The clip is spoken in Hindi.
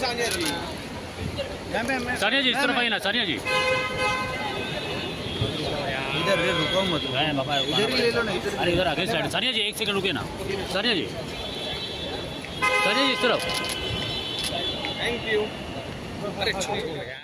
सानिया जी इस तरफ आइए ना। सानिया जी इधर रुको मत, बाबा इधर ही ले लो ना। अरे इधर आगे साइड। सानिया जी एक सेकंड रुके ना। सानिया जी, सानिया जी इस तरफ। Thank you.